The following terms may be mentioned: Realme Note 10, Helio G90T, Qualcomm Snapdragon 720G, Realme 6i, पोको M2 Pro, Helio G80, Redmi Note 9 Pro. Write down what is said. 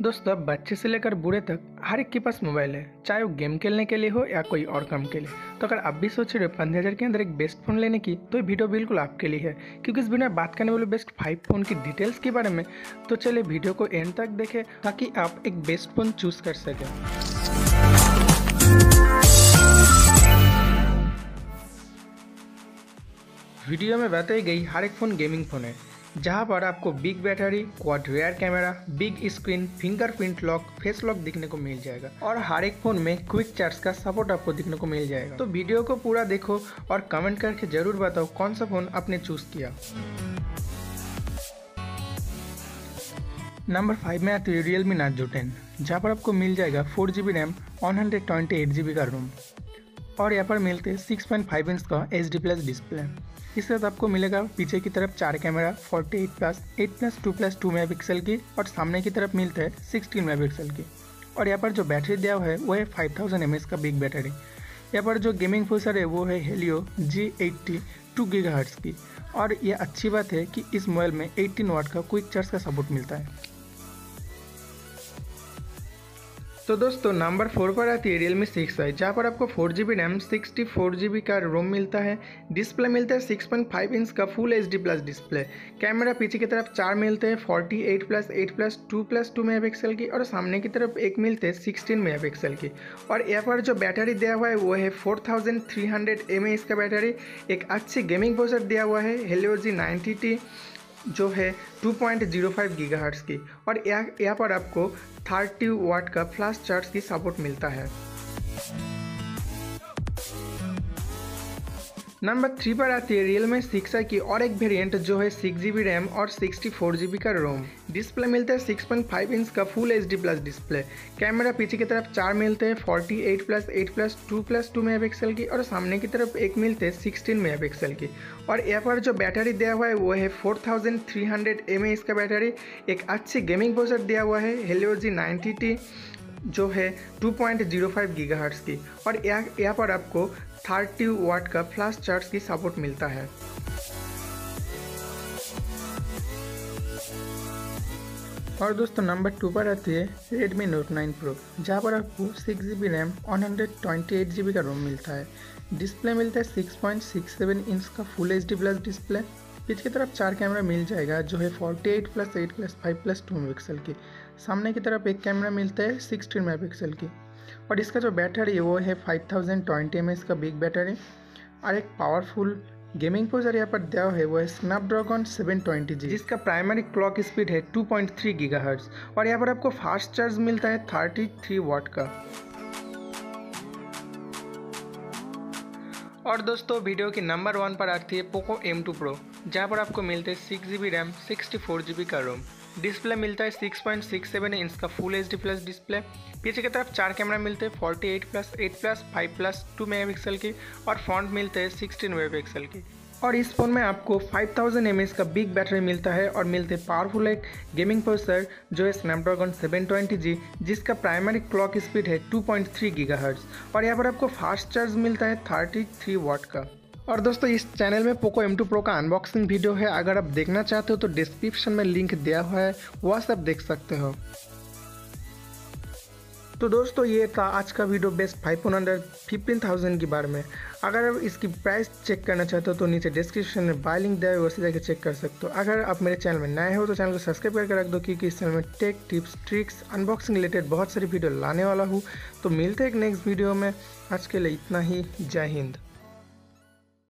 दोस्तों बच्चे से लेकर बूढ़े तक हर एक के पास मोबाइल है, चाहे वो गेम खेलने के लिए हो या कोई और काम के लिए। तो अगर आप भी सोच रहे हो 15,000 के अंदर एक बेस्ट फ़ोन लेने की, तो ये वीडियो बिल्कुल आपके लिए है, क्योंकि इस वीडियो में बात करने वाले बेस्ट 5 फ़ोन की डिटेल्स के बारे में। तो चलिए वीडियो को एंड तक देखें ताकि आप एक बेस्ट फ़ोन चूज़ कर सकें। वीडियो में बताई गई हर एक फ़ोन गेमिंग फ़ोन है, जहां पर आपको big battery, quad rear camera, big screen, fingerprint lock, face lock दिखने को मिल जाएगा और हर एक फ़ोन में क्विक चार्ज का सपोर्ट आपको दिखने को मिल जाएगा। तो वीडियो को पूरा देखो और कमेंट करके ज़रूर बताओ कौन सा फ़ोन आपने चूज़ किया। नंबर 5 में आती है Realme Note 10, जहाँ पर आपको मिल जाएगा 4GB रैम, 128GB का रोम और यहाँ पर मिलते हैं 6.5 इंच का HD+ डिस्प्ले। इस साथ आपको मिलेगा पीछे की तरफ 4 कैमरा, 48+, 8+, 2+, 2 मेगापिक्सल की और सामने की तरफ मिलता है 16 मेगापिक्सल की। और यहाँ पर जो बैटरी दिया हुआ है वो है 5000 mAh का बिग बैटरी। यहाँ पर जो गेमिंग प्रोसेसर है वो है हेलियो G80 2 GHz की। और यह अच्छी बात है कि इस मोबाइल में 18W का क्विक चार्ज का सपोर्ट मिलता है। तो दोस्तों नंबर 4 पर आती है Realme 6i, जहाँ पर आपको 4GB रैम, 64GB का रोम मिलता है, डिस्प्ले मिलता है 6.5 इंच का फुल HD+ डिस्प्ले, कैमरा पीछे की तरफ 4 मिलते हैं 48+, 8+, 2+, 2 मेगापिक्सल की और सामने की तरफ एक मिलते हैं 16 मेगापिक्सल की। और यहाँ पर जो बैटरी दिया हुआ है वो है 4300 mAh का बैटरी। एक अच्छी गेमिंग प्रोसेसर दिया हुआ है Helio G90T जो है 2.05 GHz की और यहाँ पर आपको 30W का फ्लैश चार्ज की सपोर्ट मिलता है। नंबर 3 पर आती है Realme 6i की और एक वेरिएंट जो है 6GB रैम और 64GB का रोम, डिस्प्ले मिलता है 6.5 इंच का फुल HD+ डिस्प्ले, कैमरा पीछे की तरफ 4 मिलते हैं 48+, 8+, 2+, 2 मेगापिक्सल की और सामने की तरफ एक मिलते हैं 16 मेगापिक्सल की। और यहाँ पर जो बैटरी दिया हुआ है वो है 4300 mAh का बैटरी। एक अच्छी गेमिंग प्रोसेसर दिया हुआ है Helio G90T जो है 2.05 GHz की और यहाँ पर आपको 30W का फ्लैश चार्ज की सपोर्ट मिलता है। और दोस्तों नंबर 2 पर आती है Redmi Note 9 Pro, जहाँ पर आपको 6GB रैम, 128GB का रोम मिलता है, डिस्प्ले मिलता है 6.67 इंच का फुल HD+ डिस्प्ले, पीछे की तरफ 4 कैमरा मिल जाएगा जो है 48+, 8+, 5+, 2 मेगापिक्सल की, सामने की तरफ एक कैमरा मिलता है 16 मेगापिक्सल की। और इसका जो बैटरी है वो है 5020 mAh का बिग बैटरी और एक पावरफुल गेमिंग प्रोसेसर यहाँ पर दिया है वो है स्नैपड्रैगन 720G, जिसका प्राइमरी क्लॉक स्पीड है 2.3 GHz और यहाँ पर आपको फास्ट चार्ज मिलता है 33W का। और दोस्तों वीडियो की नंबर 1 पर आती है पोको M2 Pro, जहाँ पर आपको मिलते हैं 6GB रैम, 64GB का रोम, डिस्प्ले मिलता है 6.67 इंच का फुल HD+ डिस्प्ले, पीछे की तरफ 4 कैमरा मिलते हैं 48+, 8+, 5+, 2 मेगापिक्सल की और फ्रंट मिलते हैं 16 मेगापिक्सल की। और इस फ़ोन में आपको 5000 mAh का बिग बैटरी मिलता है और मिलते पावरफुल एक गेमिंग प्रोसेसर जो है स्नैपड्रैगन 720G, जिसका प्राइमरी क्लॉक स्पीड है 2.3 GHz और यहाँ पर आपको फास्ट चार्ज मिलता है 33W का। और दोस्तों इस चैनल में पोको M2 Pro का अनबॉक्सिंग वीडियो है, अगर आप देखना चाहते हो तो डिस्क्रिप्शन में लिंक दिया हुआ है, वहाँ से आप देख सकते हो। तो दोस्तों ये था आज का वीडियो बेस्ट 5 फोन अंडर 15,000 के बारे में। अगर आप इसकी प्राइस चेक करना चाहते हो तो नीचे डिस्क्रिप्शन में बाय लिंक दिया है, वैसे जाके चेक कर सकते हो। अगर आप मेरे चैनल में नए हो तो चैनल को सब्सक्राइब करके रख दो, क्योंकि इस चैनल में tech tips, tricks, unboxing related बहुत सारी वीडियो लाने वाला हूँ। तो मिलते हैं नेक्स्ट वीडियो में, आज के लिए इतना ही, जय हिंद।